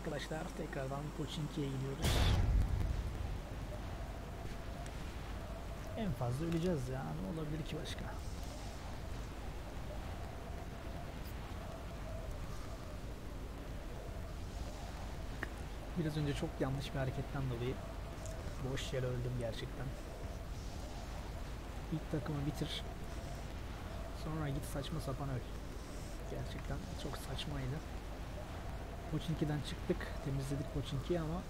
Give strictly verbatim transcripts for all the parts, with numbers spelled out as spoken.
arkadaşlar, tekrardan Pochinki'ye gidiyoruz. En fazla öleceğiz ya, ne olabilir ki başka? Biraz önce çok yanlış bir hareketten dolayı boş yere öldüm gerçekten. İlk takımı bitir, sonra git saçma sapan öl. Gerçekten çok saçmaydı. Pochinki'den çıktık, temizledik Pochinki'yi ama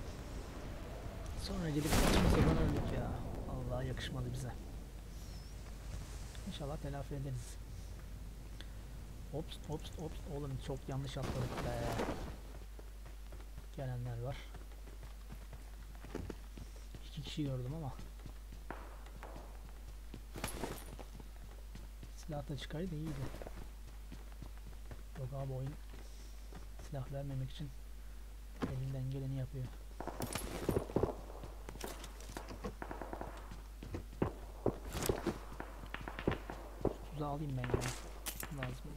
sonra gelip saçma sapan öldük ya. Vallahi yakışmadı bize. İnşallah telafi ederiz. Ops ops ops oğlum, çok yanlış atladık be. Gelenler var. İki kişi gördüm ama. Silah da çıkardı, iyiydi. Yok abi, oyun silah vermemek için elinden geleni yapıyor. Şu tuzağı alayım ben ya. Lazım olur.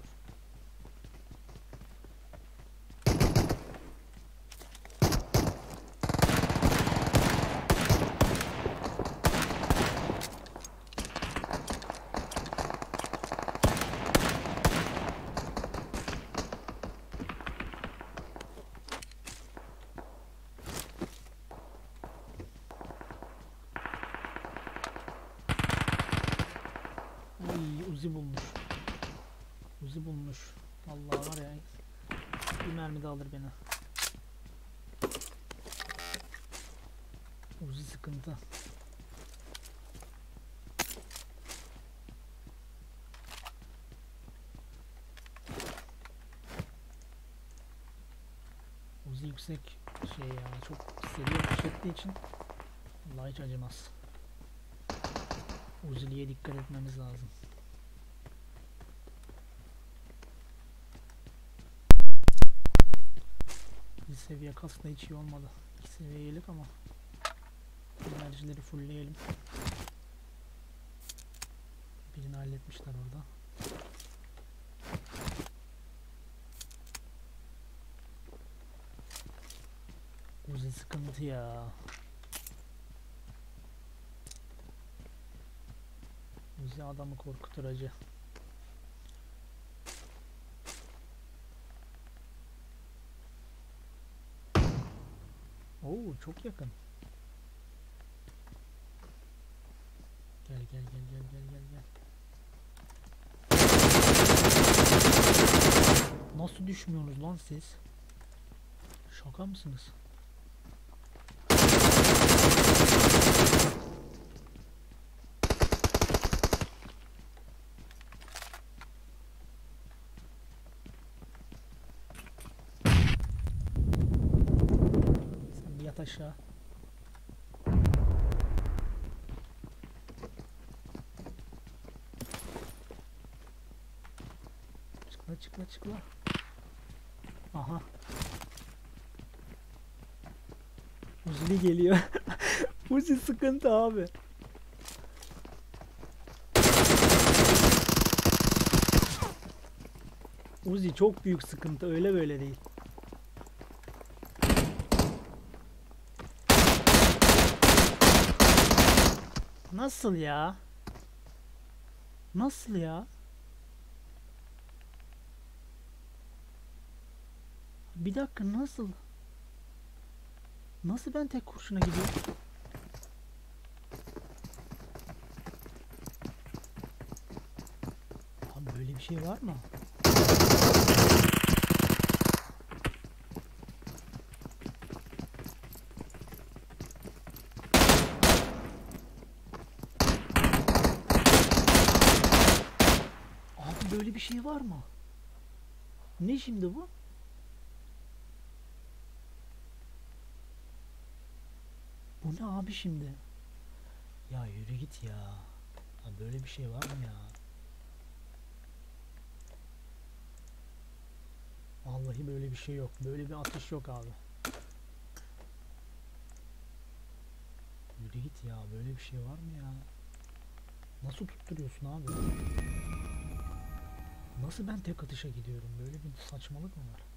Uzi bulmuş. Uzi bulmuş. Vallahi var ya, bir mermi de alır beni. Uzi sıkıntı. Uzi yüksek şey ya, çok seviyor, yükselttiği için vallahi hiç acımaz. Uzi'liye dikkat etmemiz lazım. Bir seviye kasla hiç iyi olmadı. İki seviyelik ama enerjileri fullleyelim. Birini halletmişler orada. Uzi sıkıntı ya. Uzi adamı korkutur acı. Oo, çok yakın. Gel gel gel gel gel gel gel. Nasıl düşmüyorsunuz lan siz? Şaka mısınız? Aşağı. Çıkla çıkla çıkla. Aha. Uzi geliyor. Uzi sıkıntı abi. Uzi çok büyük sıkıntı, öyle böyle değil. Nasıl ya? Nasıl ya? Bir dakika, nasıl? Nasıl ben tek kurşuna gidiyorum? Abi böyle bir şey var mı? Böyle bir şey var mı? Ne şimdi bu? Bu ne abi şimdi? Ya yürü git ya. Ya böyle bir şey var mı ya? Vallahi böyle bir şey yok. Böyle bir atış yok abi. Yürü git ya. Böyle bir şey var mı ya? Nasıl tutturuyorsun abi? Nasıl ben tek atışa gidiyorum? Böyle bir saçmalık mı var?